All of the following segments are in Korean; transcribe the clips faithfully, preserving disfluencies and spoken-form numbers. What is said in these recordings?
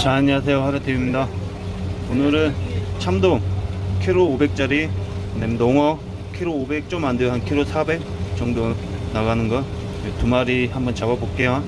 자, 안녕하세요, 하루팁입니다. 오늘은 참돔 키로 오백짜리, 농어 키로 오백 좀 안돼요. 한 키로 사백 정도 나가는거 두 마리 한번 잡아 볼게요.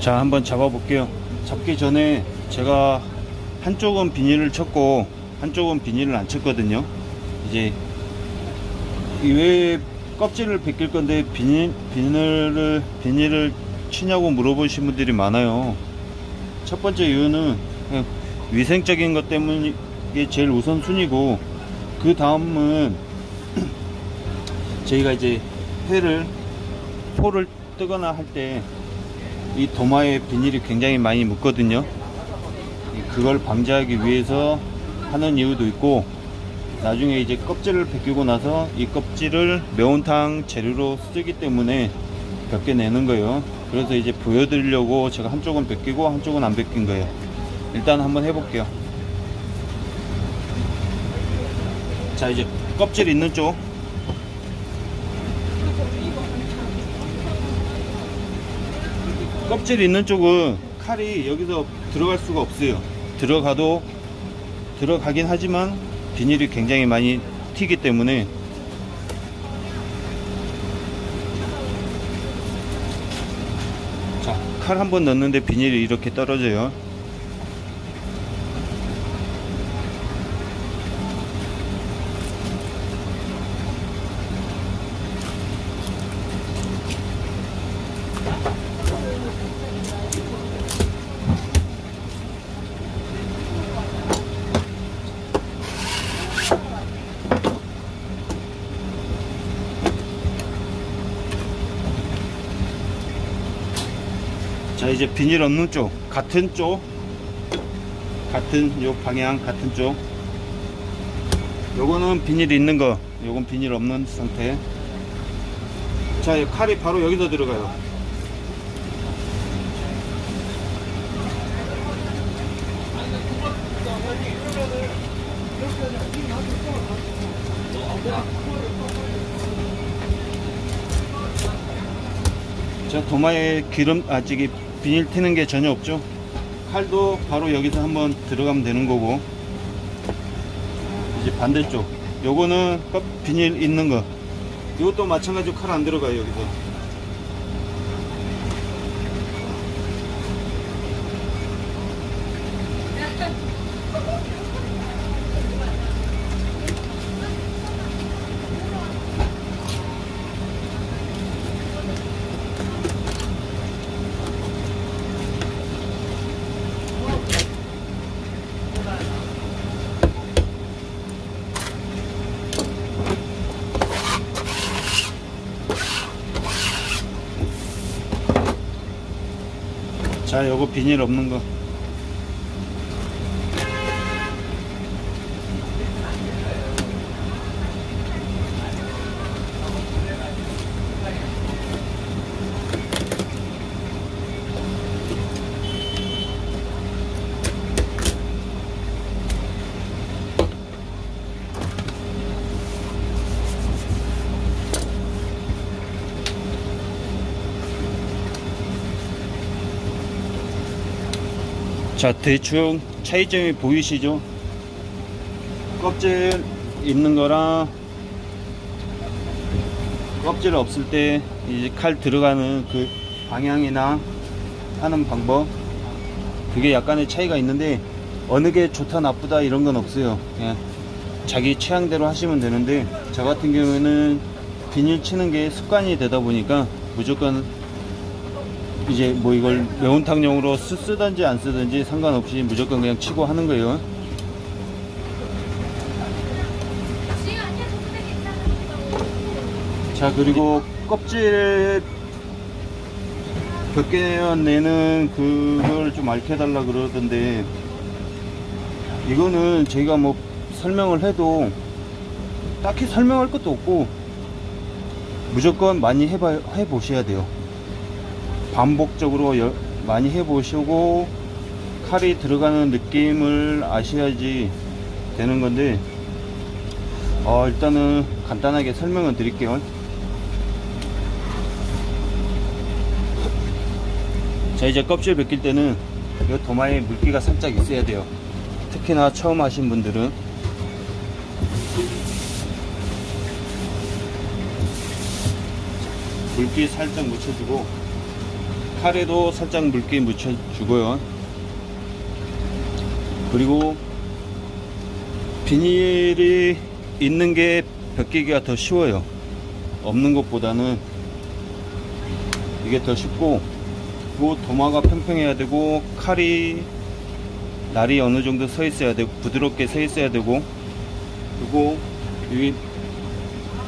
자, 한번 잡아 볼게요. 잡기 전에 제가 한쪽은 비닐을 쳤고 한쪽은 비닐을 안 쳤거든요. 이제 왜 껍질을 벗길 건데 비닐, 비닐을, 비닐을 치냐고 물어보신 분들이 많아요. 첫 번째 이유는 위생적인 것 때문에 제일 우선순위고, 그 다음은 저희가 이제 회를 포를 뜨거나 할 때 이 도마에 비닐이 굉장히 많이 묻거든요. 그걸 방지하기 위해서 하는 이유도 있고, 나중에 이제 껍질을 벗기고 나서 이 껍질을 매운탕 재료로 쓰기 때문에 벗겨내는 거예요. 그래서 이제 보여드리려고 제가 한쪽은 벗기고 한쪽은 안 벗긴 거예요. 일단 한번 해볼게요. 자, 이제 껍질 있는 쪽. 껍질 있는 쪽은 칼이 여기서 들어갈 수가 없어요. 들어가도 들어가긴 하지만 비닐이 굉장히 많이 튀기 때문에. 자, 칼 한 번 넣는데 비닐이 이렇게 떨어져요. 자, 이제 비닐 없는 쪽, 같은 쪽, 같은 요 방향, 같은 쪽. 요거는 비닐 있는 거, 요건 비닐 없는 상태. 자, 이 칼이 바로 여기서 들어가요. 자, 도마에 기름, 아, 저기 비닐 튀는 게 전혀 없죠. 칼도 바로 여기서 한번 들어가면 되는 거고. 이제 반대쪽, 요거는 비닐 있는 거, 이것도 마찬가지로 칼 안 들어가요. 여기서 자, 요거 비닐 없는 거. 자, 대충 차이점이 보이시죠? 껍질 있는 거랑 껍질 없을 때 이제 칼 들어가는 그 방향이나 하는 방법, 그게 약간의 차이가 있는데 어느 게 좋다 나쁘다 이런 건 없어요. 그냥 자기 취향대로 하시면 되는데, 저 같은 경우에는 비닐 치는 게 습관이 되다 보니까 무조건 이제 뭐 이걸 매운탕용으로 쓰든지 안 쓰든지 상관없이 무조건 그냥 치고 하는 거예요. 자, 그리고 껍질 벗겨내는 그걸 좀 알려달라 그러던데, 이거는 저희가 뭐 설명을 해도 딱히 설명할 것도 없고 무조건 많이 해봐, 해보셔야 돼요. 반복적으로 여, 많이 해보시고 칼이 들어가는 느낌을 아셔야지 되는 건데, 어, 일단은 간단하게 설명을 드릴게요. 자, 이제 껍질 벗길 때는 이 도마에 물기가 살짝 있어야 돼요. 특히나 처음 하신 분들은. 물기 살짝 묻혀주고 칼에도 살짝 물기 묻혀주고요. 그리고 비닐이 있는 게 벗기기가 더 쉬워요. 없는 것보다는 이게 더 쉽고, 그 도마가 평평해야 되고 칼이 날이 어느 정도 서 있어야 되고 부드럽게 서 있어야 되고, 그리고 이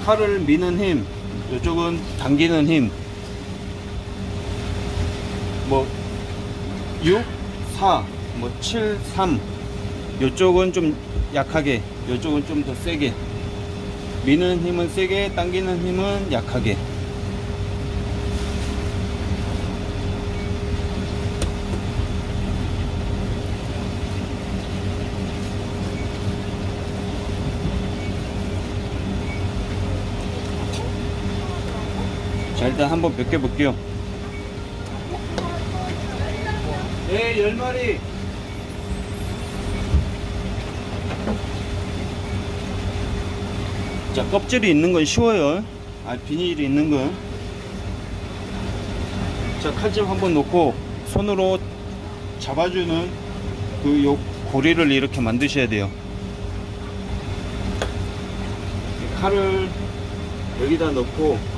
칼을 미는 힘, 이쪽은 당기는 힘, 뭐 육, 사, 뭐 칠, 삼, 요쪽은 좀 약하게, 요쪽은 좀 더 세게. 미는 힘은 세게, 당기는 힘은 약하게. 일단 한번 벗겨볼게요. 네, 열 마리. 자, 껍질이 있는 건 쉬워요. 아, 비닐이 있는 건. 자, 칼집 한번 놓고 손으로 잡아주는 그 요 고리를 이렇게 만드셔야 돼요. 칼을 여기다 넣고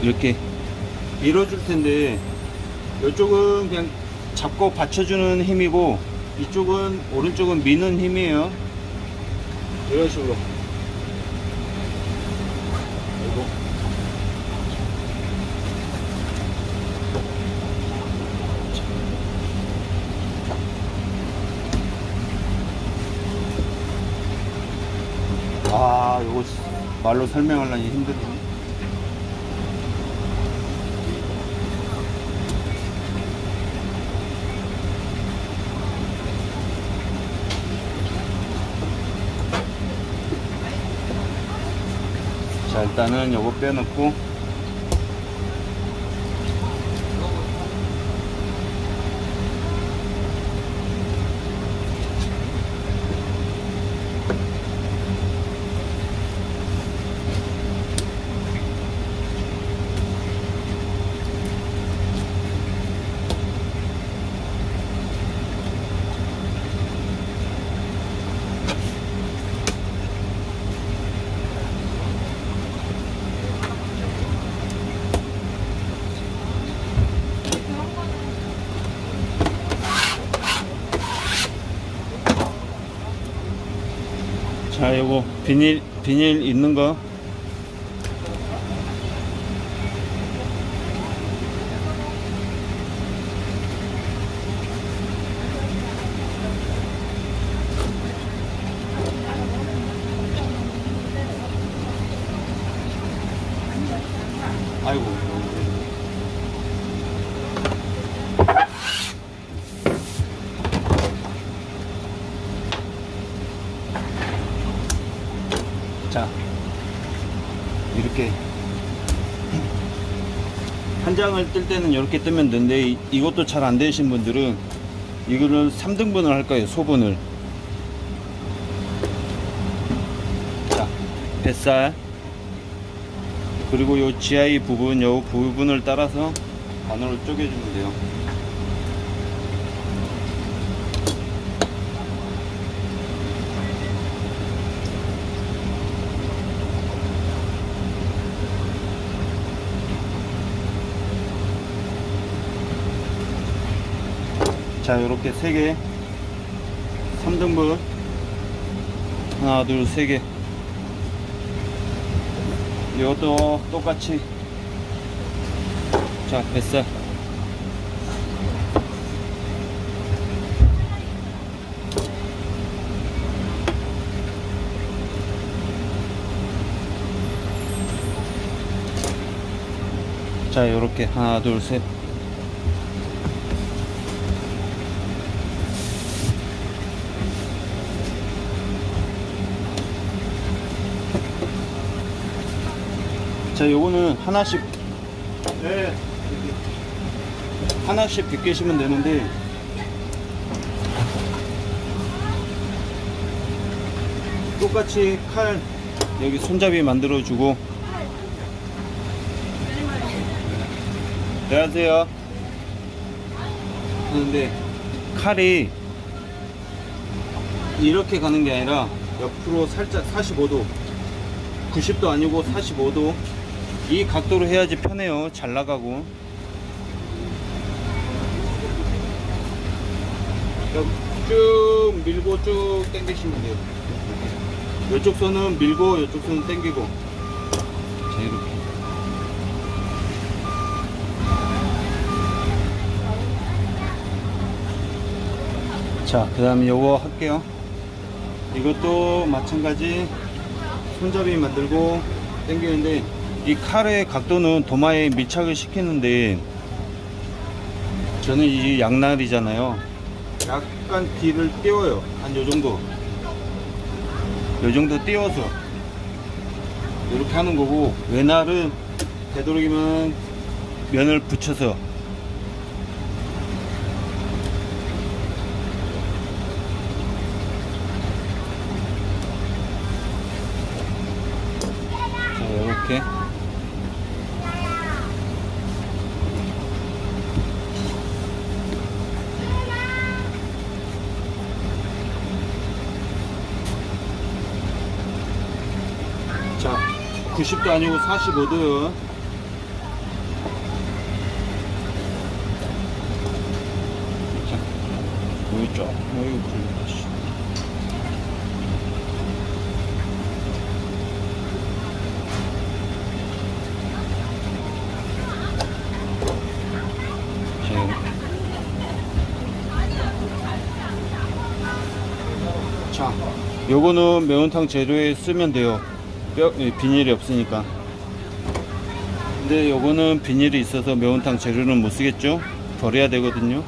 이렇게 밀어줄 텐데, 이쪽은 그냥 잡고 받쳐주는 힘이고, 이쪽은 오른쪽은 미는 힘이에요. 이런 식으로. 그리고 아, 요거 말로 설명하려니 힘드네. 자, 일단은 요거 빼놓고 자, 요거 비닐 비닐 있는 거 아이고. 자, 이렇게 한 장을 뜰 때는 이렇게 뜨면 되는데, 이, 이것도 잘 안 되신 분들은 이거를 삼 등분을 할 거예요. 소분을. 자, 뱃살 그리고 요 지하이 부분, 요 부분을 따라서 반으로 쪼개주면 돼요. 자, 요렇게 세 개, 삼 등분, 하나, 둘, 세 개. 이것도 똑같이. 자, 뱃살. 자, 요렇게 하나, 둘, 셋. 자, 요거는 하나씩, 네, 하나씩 벗기시면 되는데, 똑같이 칼 여기 손잡이 만들어주고. 안녕하세요. 그런데 칼이 이렇게 가는 게 아니라 옆으로 살짝 사십오 도, 구십 도 아니고 사십오 도, 이 각도로 해야지 편해요. 잘 나가고. 쭉 밀고 쭉 당기시면 돼요. 이쪽 손은 밀고 이쪽 손은 당기고. 자, 이렇게. 자, 그 다음에 요거 할게요. 이것도 마찬가지 손잡이 만들고 당기는데, 이 칼의 각도는 도마에 밀착을 시키는데, 저는 이 양날이잖아요. 약간 뒤를 띄워요. 한 요정도. 요정도 띄워서. 이렇게 하는 거고, 외날은 되도록이면 면을 붙여서 이렇게 자, 구십도 아니고 사십오도 보이죠? 어이구, 굴린다. 자, 요거는 매운탕 재료에 쓰면 돼요. 뼈, 비닐이 없으니까. 근데 요거는 비닐이 있어서 매운탕 재료는 못 쓰겠죠? 버려야 되거든요.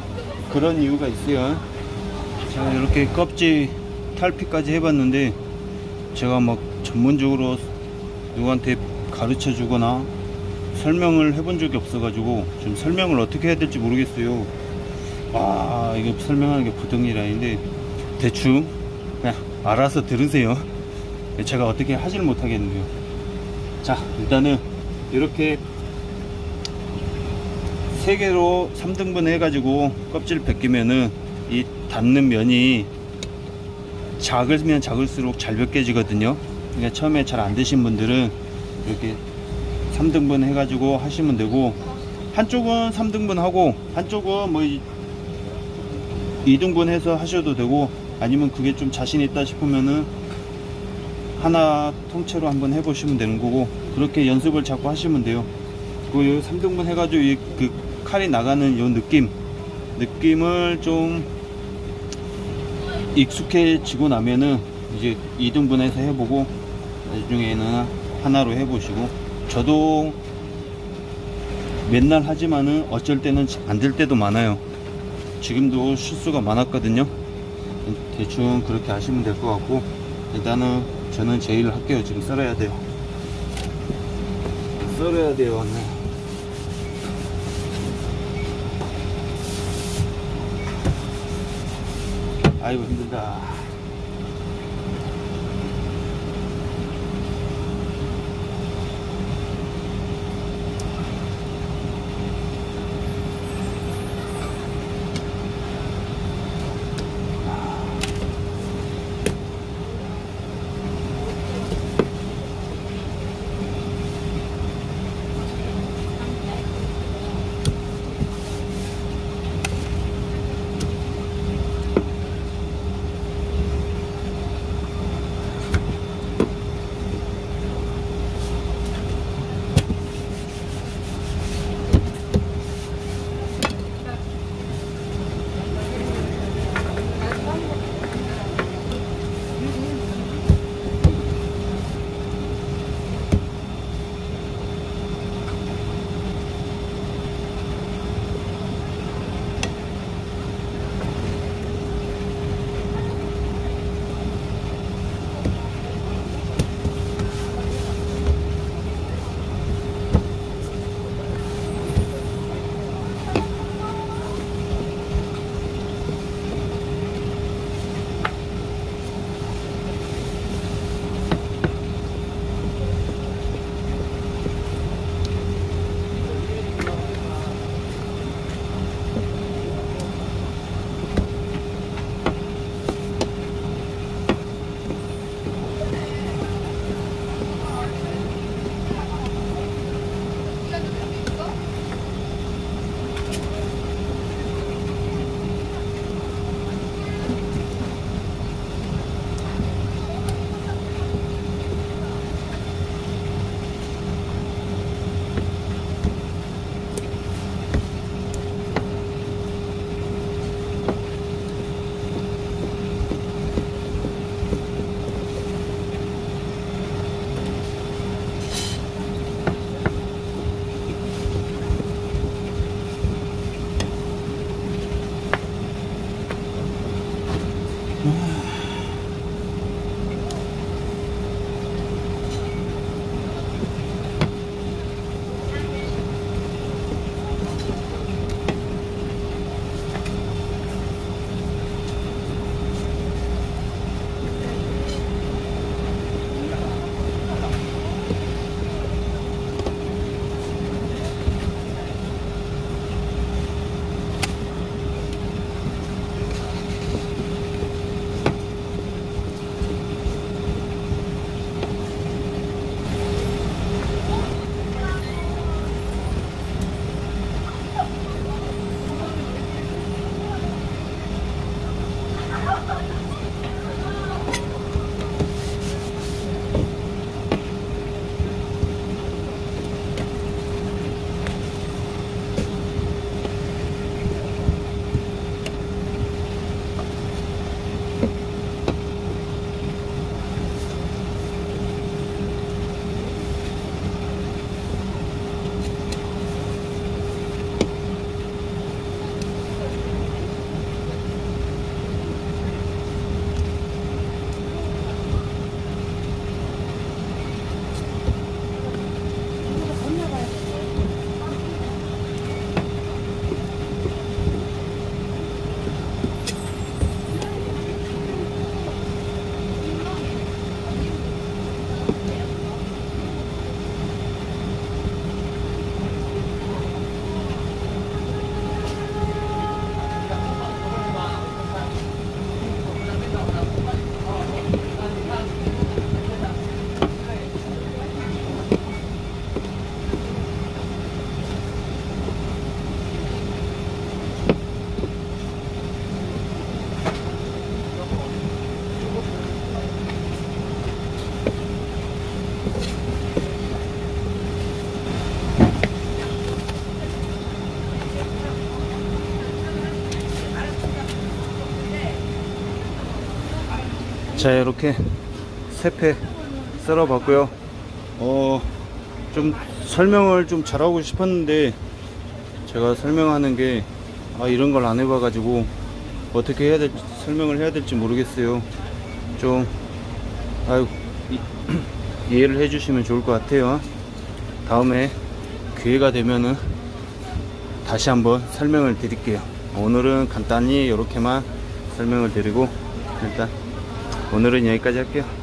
그런 이유가 있어요. 자, 이렇게 껍질 탈피까지 해봤는데, 제가 막 전문적으로 누구한테 가르쳐 주거나 설명을 해본 적이 없어가지고 좀 설명을 어떻게 해야 될지 모르겠어요. 아, 이거 설명하는 게 보통 일 아닌데, 대충 그냥 알아서 들으세요. 제가 어떻게 하질 못하겠는데요. 자, 일단은 이렇게 세 개로 삼 등분 해가지고 껍질 벗기면은 이 닿는 면이 작으면 작을수록 잘 벗겨지거든요. 그러니까 처음에 잘 안 드신 분들은 이렇게 삼 등분 해가지고 하시면 되고, 한쪽은 삼 등분 하고 한쪽은 뭐 이 등분 해서 하셔도 되고, 아니면 그게 좀 자신 있다 싶으면은 하나 통째로 한번 해보시면 되는 거고, 그렇게 연습을 자꾸 하시면 돼요. 그 삼 등분 해가지고 이 그 칼이 나가는 요 느낌 느낌을 좀 익숙해지고 나면은 이제 이 등분해서 해보고, 나중에는 하나로 해보시고. 저도 맨날 하지만은 어쩔 때는 안 될 때도 많아요. 지금도 실수가 많았거든요. 대충 그렇게 하시면 될 것 같고, 일단은 저는 제 일을 할게요. 지금 썰어야 돼요. 썰어야 돼요. 아이고, 힘들다. 자, 이렇게 세 패 썰어 봤고요. 어, 좀 설명을 좀 잘하고 싶었는데 제가 설명하는 게 아, 이런 걸 안 해봐 가지고 어떻게 해야 될지 설명을 해야 될지 모르겠어요. 좀 아유, 이, 이해를 해주시면 좋을 것 같아요. 다음에 기회가 되면은 다시 한번 설명을 드릴게요. 오늘은 간단히 이렇게만 설명을 드리고 일단 오늘은 여기까지 할게요.